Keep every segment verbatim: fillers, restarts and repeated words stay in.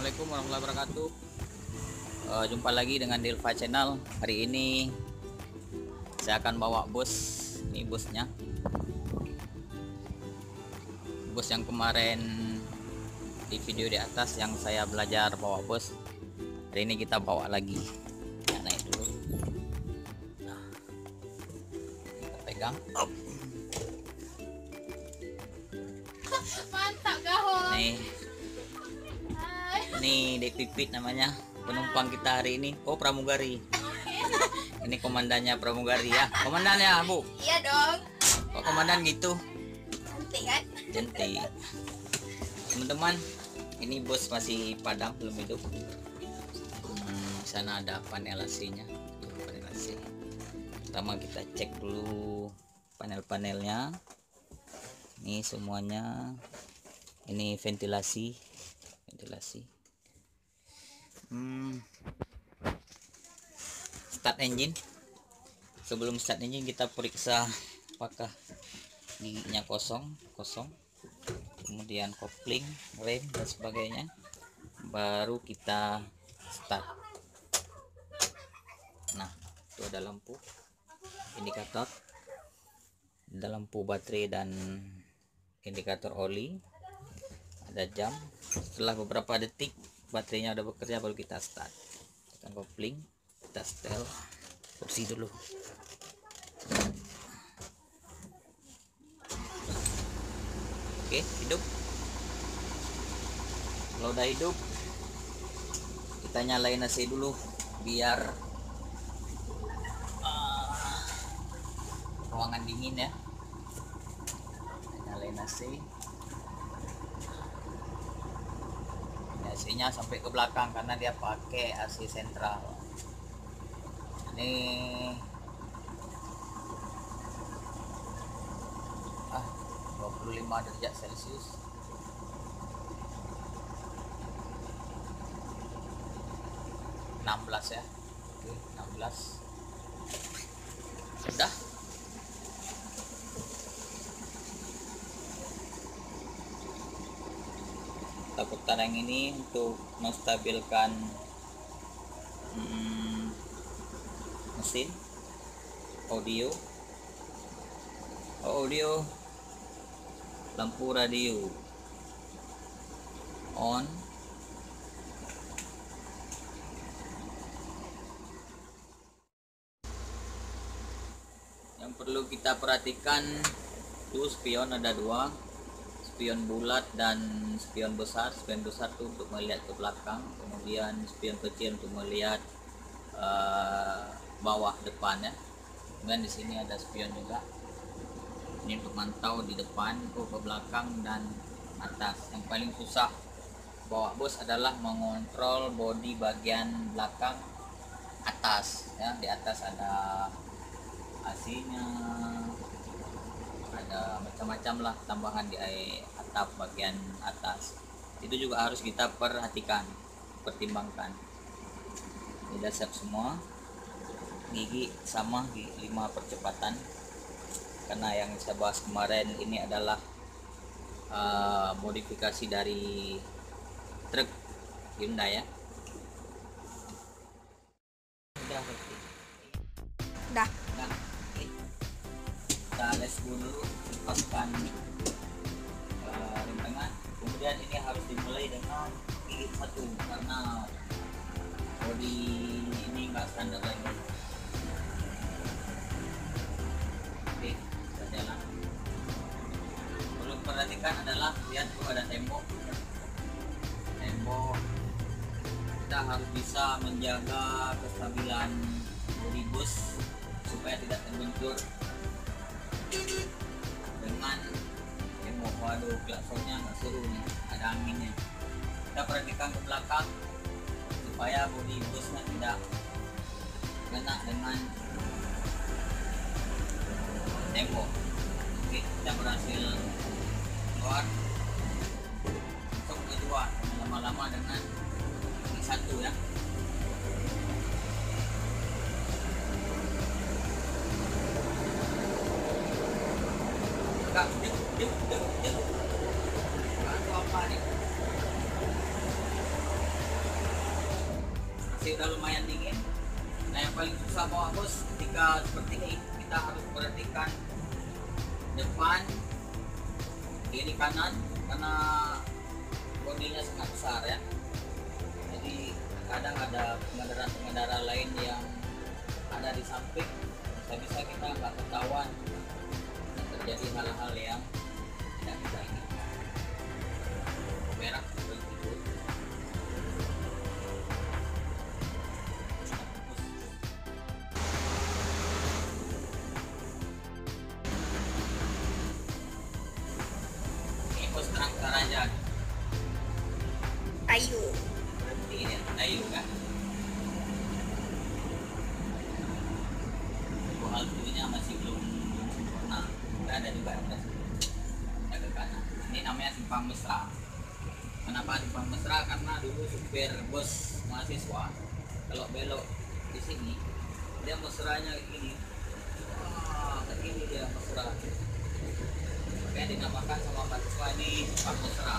Assalamualaikum warahmatullahi wabarakatuh. Uh, jumpa lagi dengan Dilva Channel. Hari ini saya akan bawa bus. Ini busnya, bus yang kemarin di video di atas yang saya belajar bawa bus. Hari ini kita bawa lagi. Nah, naik dulu. Nah, kita pegang. Up. Mantap gahol. Nih. Ini Dek Pipit namanya penumpang kita hari ini. Oh, Pramugari. Okay. Ini komandannya Pramugari ya. Komandan ya, Bu? Iya dong. Kok komandan gitu? Cantik kan? Cantik. Teman-teman, ini bus masih padam, belum hidup. Hmm, sana ada panel A C-nya. Panel A C. Pertama kita cek dulu panel-panelnya. Ini semuanya. Ini ventilasi. Ventilasi. Hmm. Start engine. Sebelum start engine kita periksa apakah giginya kosong, kosong. Kemudian kopling, rem dan sebagainya. Baru kita start. Nah, itu ada lampu indikator, ada lampu baterai dan indikator oli. Ada jam. Setelah beberapa detik baterainya udah bekerja baru kita start. Tekan kopling, kita setel kursi dulu. Oke, hidup. Kalau udah hidup, kita nyalain A C dulu biar uh, ruangan dingin ya. Kita nyalain A C. A C-nya sampai ke belakang karena dia pakai A C sentral. Ini ah dua puluh lima derajat Celcius. enam belas ya. Oke, enam belas. Sudah. Putar yang ini untuk menstabilkan hmm, mesin audio audio lampu radio on yang perlu kita perhatikan itu spion ada dua, spion bulat dan spion besar. Spion besar itu untuk melihat ke belakang, kemudian spion kecil untuk melihat uh, bawah depannya. Kemudian di sini ada spion juga. Ini untuk mantau di depan, ke belakang dan atas. Yang paling susah bawa bus adalah mengontrol bodi bagian belakang atas. Ya, di atas ada A C-nya. Ada macam-macam lah tambahan di atap bagian atas. Itu juga harus kita perhatikan, pertimbangkan. Ini udah siap semua. Gigi sama gigi lima percepatan. Karena yang saya bahas kemarin ini adalah uh, modifikasi dari truk Hyundai ya. Udah. Udah. Udah. Kita lesbu dulu, lepaskan uh, rem tengah. Kemudian ini harus dimulai dengan gigit satu karena bodi ini nggak standar lagi. Oke, kita jalan. Perlu perhatikan adalah lihat tuh ada tembok, tembok. Kita harus bisa menjaga kestabilan bodi bus supaya tidak terbentur dengan tembok. Waduh, klaksonnya nggak seru nih, ada anginnya. Kita perhatikan ke belakang supaya bodi busnya tidak kena dengan tembok. Oke, kita berhasil keluar. Untuk kedua, lama-lama dengan ini satu ya. Kak, duk, duk, duk, duk. Bantu apa nih? masih udah lumayan dingin. Nah yang paling susah mau hapus ketika seperti ini, kita harus perhatikan depan, kiri, kanan, karena bodinya sangat besar ya. Jadi kadang ada pengendara-pengendara lain yang ada di samping, bisa-bisa kita nggak ketahuan dan terjadi hal-hal yang tidak kita inginkan. Merah seperti itu. Ini pos terang-terang aja. Kayu. Berhenti ini kayu kan? Haltunya masih belum nah, ada juga ada ke kanan. Ini namanya simpang mesra. Kenapa simpang mesra? Karena dulu supir bos mahasiswa kalau belok di sini dia mesranya ini, wah ke kiri dia mesra. Makanya dinamakan sama mahasiswa ini simpang mesra.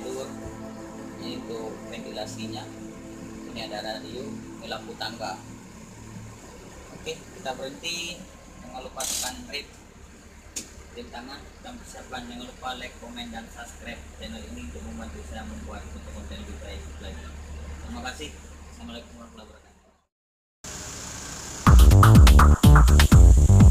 itu ini untuk ventilasinya. Ini ada radio, ini lampu tangga. Oke, kita berhenti. Jangan lupa tekan red di tangan dan persiapan. Jangan lupa like, komen, dan subscribe channel ini untuk membantu saya membuat konten lebih baik lagi. Terima kasih. Assalamualaikum warahmatullahi wabarakatuh.